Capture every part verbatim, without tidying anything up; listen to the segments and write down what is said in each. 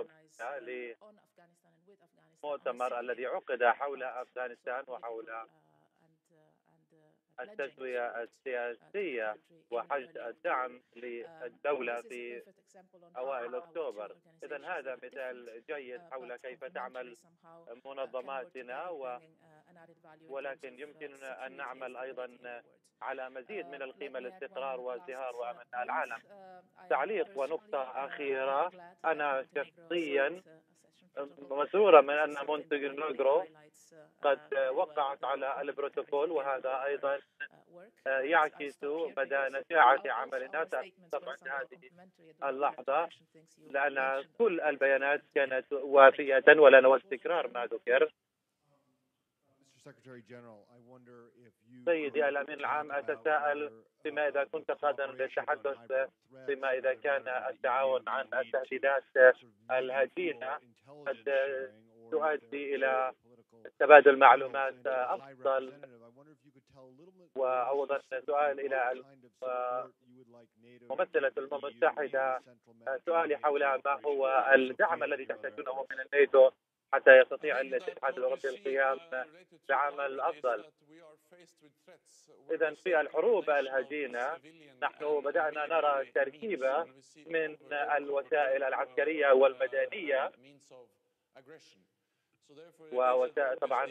أوروبية للمؤتمر الذي عقد حول أفغانستان وحول التسوية السياسية وحشد الدعم للدولة في أوائل أكتوبر. إذن هذا مثال جيد حول كيف تعمل منظماتنا، و... ولكن يمكننا أن نعمل أيضا على مزيد من القيمة للاستقرار وازدهار وأمن العالم. تعليق ونقطة أخيرة، أنا شخصيا مسرورة من أن مونتينيغرو قد وقعت على البروتوكول، وهذا أيضا يعكس مدى نجاعة عملنا طبعا هذه اللحظة، لأن كل البيانات كانت وافية ولنا واستكرار ما ذكر. سيدي الأمين العام، أتساءل فيما إذا كنت قادرا للتحدث فيما إذا كان التعاون عن التهديدات الهجينة قد تؤدي إلى تبادل معلومات أفضل. وأوضح سؤال إلى ممثلة الأمم المتحدة، سؤالي حول ما هو الدعم الذي تحتاجونه من الناتو حتى يستطيع الاتحاد الأوروبي القيام بعمل أفضل. إذن في الحروب الهجينة نحن بدأنا نرى تركيبة من الوسائل العسكرية والمدنية، وطبعا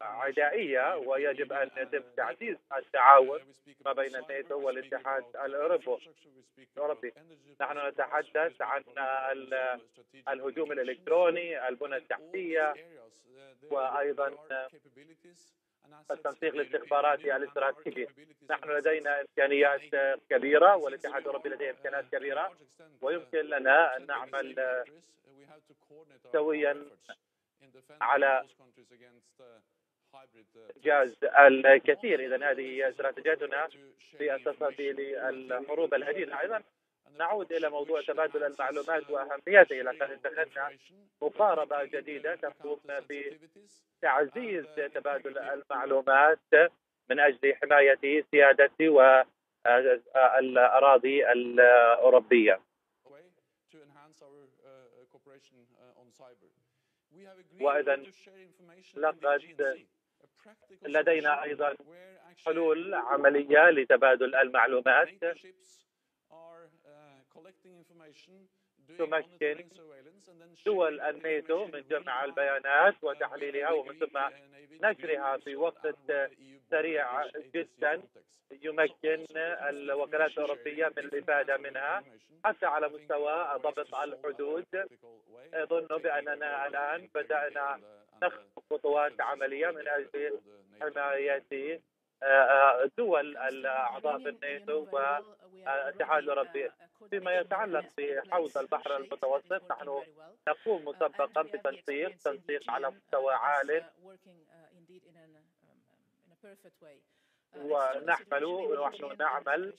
عدائية، ويجب أن يتم تعزيز التعاون ما بين الناتو والاتحاد الأوروبي. نحن نتحدث عن الهجوم الإلكتروني، البنى التحتية، وأيضا التنسيق الاستخباراتي الاستراتيجي. نحن لدينا إمكانيات كبيرة والاتحاد الأوروبي لديه إمكانيات كبيرة، ويمكن لنا أن نعمل سويا على إنجاز الكثير. إذن هذه هي استراتيجيتنا في التصدي للحروب الهجينة. أيضا نعود إلى موضوع تبادل المعلومات وأهميته. لقد اتخذنا مقاربة جديدة تقوم بتعزيز تبادل المعلومات من أجل حماية سيادتي والأراضي الأوروبية. وإذن لقد لدينا أيضا حلول عملية لتبادل المعلومات تمكن دول الناتو من جمع البيانات وتحليلها ومن ثم نشرها في وقت سريع جدا. يمكن الوكالات الأوروبية من الإفادة منها حتى على مستوى ضبط الحدود. أظن بأننا الآن بدأنا نخطو خطوات عملية من أجل حماية دول الأعضاء في الناتو والاتحاد الأوروبي. فيما يتعلق بحوض البحر المتوسط، نحن نقوم مسبقا بتنسيق تنسيق على مستوى عال، ونحمل ونحن نعمل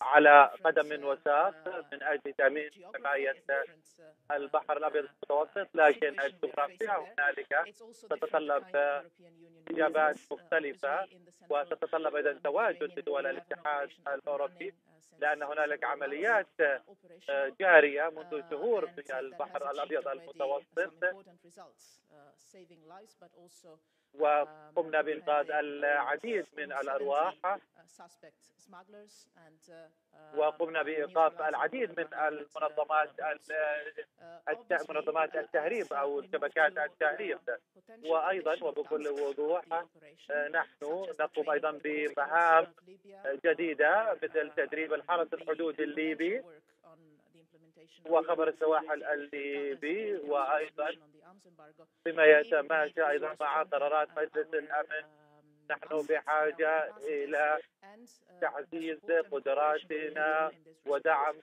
على قدم وساق من أجل تأمين حماية البحر الأبيض المتوسط، لكن الجغرافيا هنالك تتطلب إجابات مختلفة، وتتطلب أيضا تواجد لدول الاتحاد الأوروبي، لأن هنالك عمليات جارية منذ شهور في البحر الأبيض المتوسط، وقمنا بإنقاذ العديد من الأرواح، وقمنا بإيقاف العديد من المنظمات منظمات التهريب أو شبكات التهريب. وأيضا وبكل وضوح نحن نقوم أيضا بمهام جديدة مثل تدريب الحرس الحدودي الليبي وخبر السواحل الليبي، وأيضا فيما يتماشى أيضا مع قرارات مجلس الأمن. نحن بحاجة إلى تعزيز قدراتنا ودعم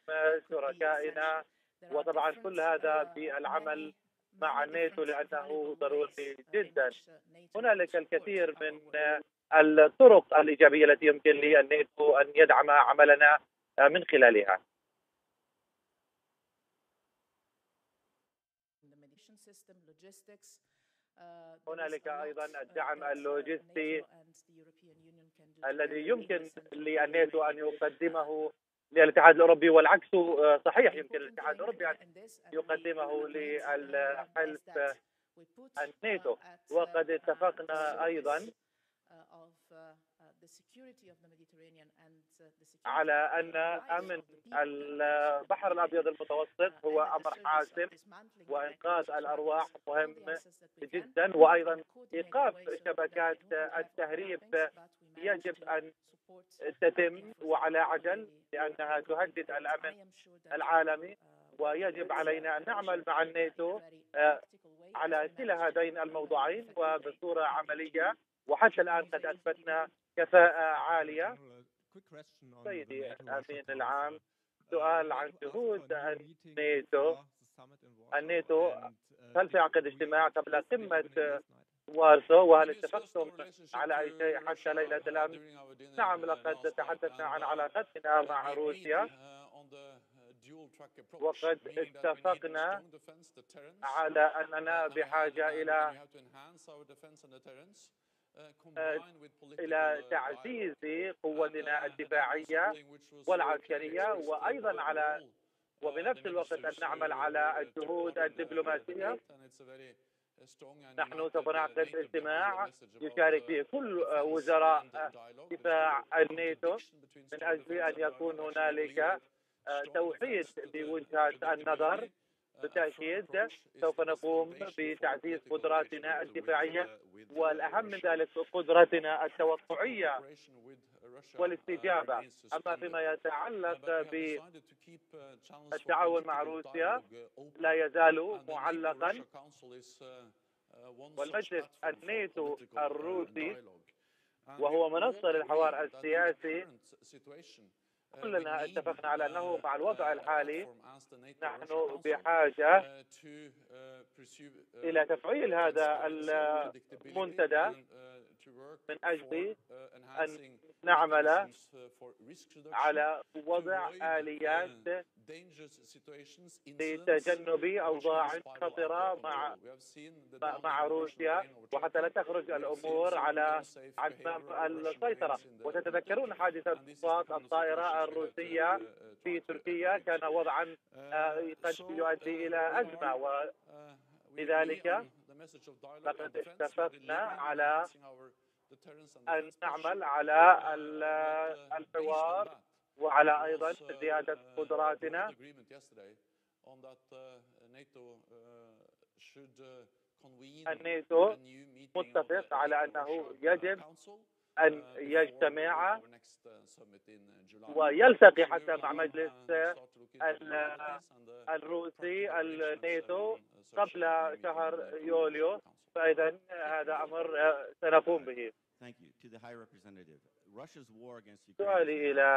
شركائنا، وطبعا كل هذا بالعمل مع الناتو لأنه ضروري جدا. هنالك الكثير من الطرق الإيجابية التي يمكن للناتو أن يدعم عملنا من خلالها. هنالك أيضا الدعم اللوجستي الذي يمكن للناتو أن يقدمه للاتحاد الأوروبي، والعكس صحيح. يمكن الاتحاد الأوروبي أن يقدمه للحلف الناتو، وقد اتفقنا أيضا على أن أمن البحر الأبيض المتوسط هو أمر حاسم، وإنقاذ الأرواح مهم جدا، وأيضا إيقاف شبكات التهريب يجب أن تتم وعلى عجل، لأنها تهدد الأمن العالمي، ويجب علينا أن نعمل مع الناتو على كلا هذين الموضوعين وبصورة عملية، وحتى الآن قد أثبتنا كفاءة عالية. سيدي الأمين العام، سؤال عن شهود الناتو. الناتو هل سيعقد اجتماع قبل قمة وارسو، وهل اتفقتم على أي شيء حتى ليلة الأمس؟ نعم، لقد تحدثنا عن علاقتنا مع روسيا، وقد اتفقنا على أننا بحاجة إلى إلى تعزيز قوتنا الدفاعية والعسكرية، وأيضا على وبنفس الوقت أن نعمل على الجهود الدبلوماسية. نحن سوف نعقد اجتماع يشارك فيه كل وزراء دفاع الناتو من أجل أن يكون هنالك توحيد بوجهات النظر. بالتأكيد سوف نقوم بتعزيز قدراتنا الدفاعية، والأهم من ذلك قدرتنا التوقعية والاستجابة. أما فيما يتعلق بالتعاون مع روسيا لا يزال معلقا، والمجلس الناتو الروسي وهو منصة للحوار السياسي كلنا اتفقنا على أنه مع الوضع الحالي نحن بحاجة إلى تفعيل هذا المنتدى من أجل أن نعمل على وضع آليات لتجنب أوضاع خطرة مع مع روسيا، وحتى لا تخرج الأمور على عن السيطرة. وتتذكرون حادثة ضباط الطائرة الروسية في تركيا، كان وضعا قد يؤدي إلى أزمة، ولذلك لقد اتفقنا على أن نعمل على الحوار وعلى أيضا زيادة قدراتنا. الناتو متفق على أنه يجب أن يجتمع ويلتقي حتى مع مجلس الروسي الناتو قبل شهر يوليو، فإذا هذا أمر سنقوم به. سؤالي إلى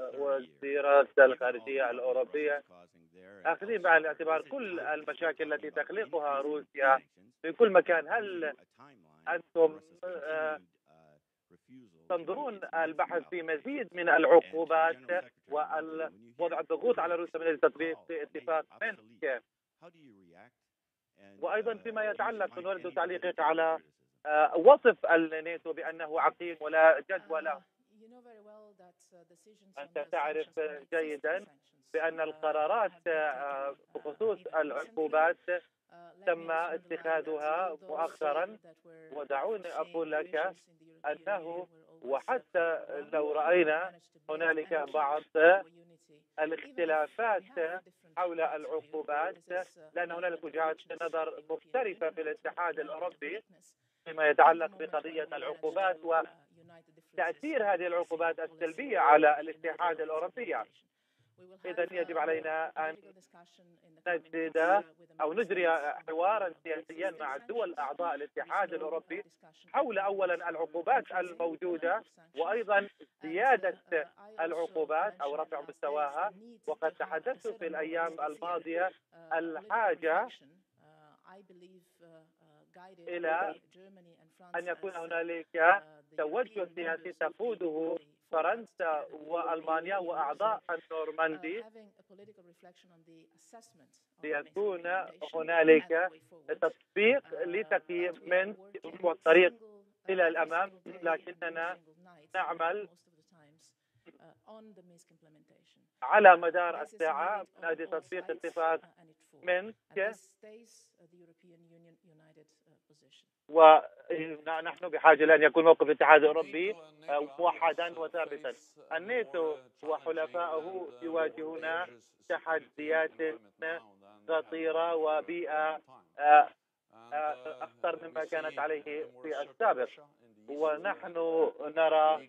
وزيرة الخارجية الأوروبية، أخذين بعين الاعتبار كل المشاكل التي تخلقها روسيا في كل مكان، هل أنتم تنظرون البحث في مزيد من العقوبات ووضع الضغوط على روسيا من اجل تطبيق اتفاق مينسك؟ وأيضا فيما يتعلق، نريد تعليقك على وصف الناتو بأنه عقيم ولا جدوى له. أنت تعرف جيدا بأن القرارات بخصوص العقوبات تم اتخاذها مؤخرا، ودعوني أقول لك أنه وحتى لو رأينا هنالك بعض الاختلافات حول العقوبات، لأن هنالك وجهات نظر مختلفة في الاتحاد الأوروبي فيما يتعلق بقضية العقوبات وتأثير هذه العقوبات السلبية على الاتحاد الأوروبي. إذا يجب علينا أن نجد أو نجري حوارا سياسيا مع الدول أعضاء الاتحاد الأوروبي حول أولا العقوبات الموجودة، وأيضا زيادة العقوبات أو رفع مستواها. وقد تحدثت في الأيام الماضية الحاجة إلى أن يكون هنالك توجه سياسي تقوده فرنسا وألمانيا وأعضاء النورماندي، ليكون هنالك تطبيق لتقييم مينسك والطريق إلى الأمام، لكننا نعمل على مدار الساعة من أجل تطبيق اتفاق مينسك، ونحن بحاجة لأن يكون موقف الاتحاد الأوروبي موحدا وثابتا. الناتو وحلفائه يواجهون تحديات خطيرة وبيئة أخطر مما كانت عليه في السابق، ونحن نرى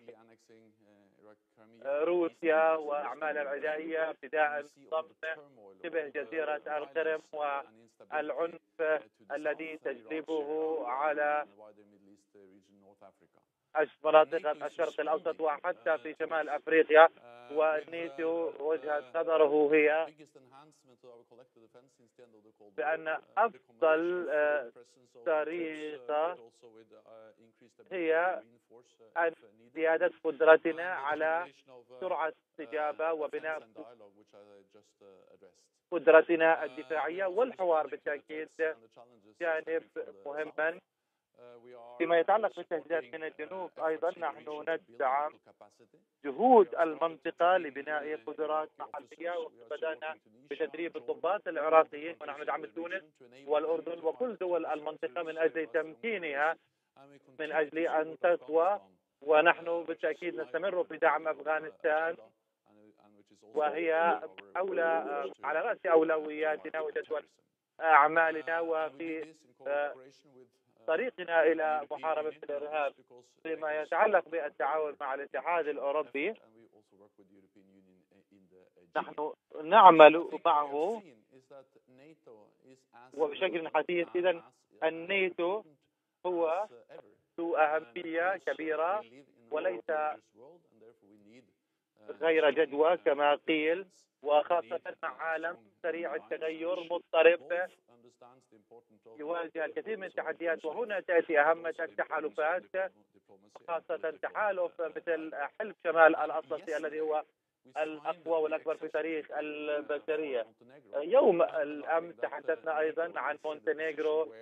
روسيا وأعمال العدائية ابتداء ضمن شبه جزيرة القرم والعنف الذي تجلبه على مناطق الشرق الأوسط وحتى في شمال أفريقيا. والناتو وجهة نظره هي بأن أفضل طريقة هي أن زيادة قدرتنا على سرعة استجابة وبناء قدرتنا الدفاعية، والحوار بالتأكيد جانب مهما. فيما يتعلق بالتهديدات من الجنوب، أيضا نحن ندعم جهود المنطقة لبناء قدرات محلية، وبدأنا بتدريب الضباط العراقيين، ونحن ندعم تونس والأردن وكل دول المنطقة من أجل تمكينها من أجل أن تقوى. ونحن بالتأكيد نستمر في دعم أفغانستان، وهي أولى على رأس أولوياتنا وجدول أعمالنا وفي طريقنا إلى محاربة الإرهاب. فيما يتعلق بالتعاون مع الاتحاد الأوروبي، نحن نعمل معه وبشكل حثيث. إذن الناتو هو ذو أهمية كبيرة وليس غير جدوى كما قيل، وخاصة مع عالم سريع التغير مضطرب يواجه الكثير من التحديات. وهنا تأتي أهمية التحالفات، خاصة تحالف مثل حلف شمال الأطلسي الذي هو الأقوى والأكبر في تاريخ البشرية. يوم الأمس تحدثنا أيضا عن مونتينيغرو،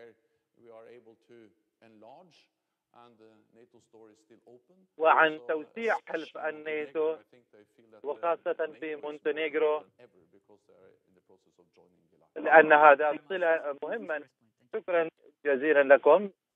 وعن توسيع حلف الناتو وخاصة في مونتينيغرو، لأن هذا صلة مهما. شكرا جزيلا لكم.